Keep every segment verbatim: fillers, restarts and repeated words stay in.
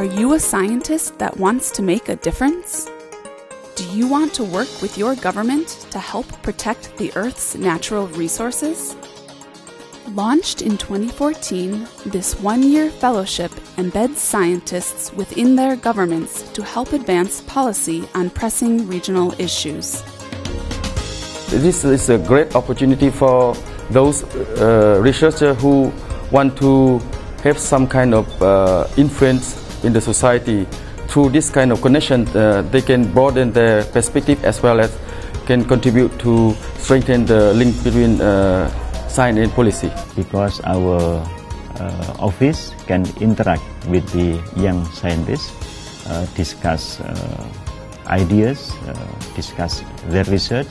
Are you a scientist that wants to make a difference? Do you want to work with your government to help protect the Earth's natural resources? Launched in twenty fourteen, this one-year fellowship embeds scientists within their governments to help advance policy on pressing regional issues. This is a great opportunity for those uh, researchers who want to have some kind of uh, influence in the society. Through this kind of connection, uh, they can broaden their perspective as well as can contribute to strengthen the link between uh, science and policy. Because our uh, office can interact with the young scientists, uh, discuss uh, ideas, uh, discuss their research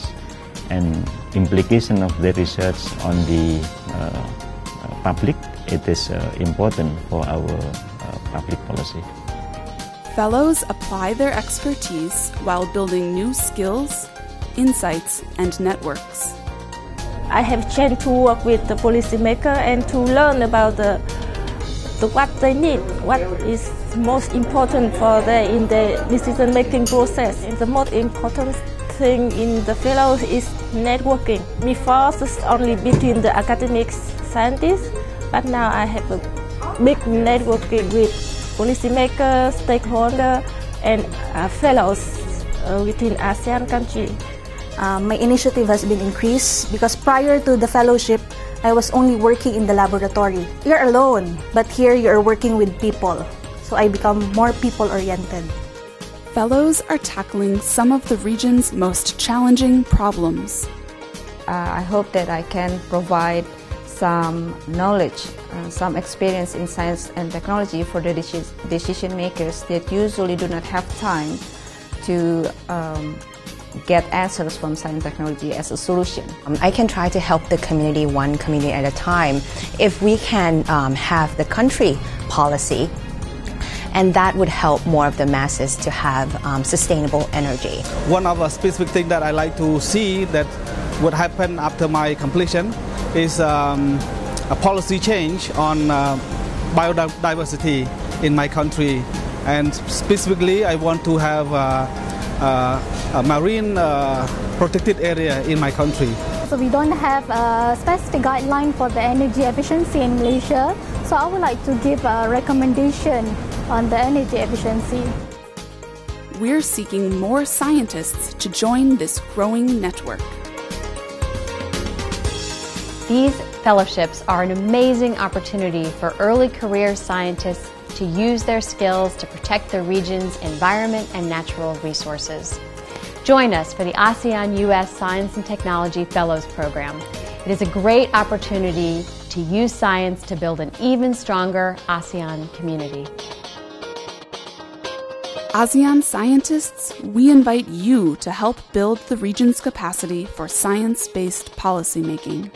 and implication of their research on the uh, public. It is uh, important for our uh, public policy. Fellows apply their expertise while building new skills, insights, and networks. I have chance to work with the policymaker and to learn about the, the what they need, what is most important for them in the decision-making process. And the most important thing in the fellows is networking. Before, it's only between the academic scientists, but now I have a big networking with policymakers, stakeholders, and uh, fellows uh, within ASEAN country. Uh, my initiative has been increased because prior to the fellowship, I was only working in the laboratory. You're alone, but here you're working with people. So I become more people-oriented. Fellows are tackling some of the region's most challenging problems. Uh, I hope that I can provide some knowledge, uh, some experience in science and technology for the decision makers that usually do not have time to um, get answers from science and technology as a solution. Um, I can try to help the community one community at a time. If we can um, have the country policy, and that would help more of the masses to have um, sustainable energy. One of the specific things that I like to see that would happen after my completion is um, a policy change on uh, biodiversity in my country. And specifically, I want to have uh, Uh, a marine uh, protected area in my country. So we don't have a specific guideline for the energy efficiency in Malaysia, so I would like to give a recommendation on the energy efficiency. We're seeking more scientists to join this growing network. These fellowships are an amazing opportunity for early career scientists to use their skills to protect the region's environment and natural resources. Join us for the ASEAN U S Science and Technology Fellows Program. It is a great opportunity to use science to build an even stronger ASEAN community. ASEAN scientists, we invite you to help build the region's capacity for science-based policymaking.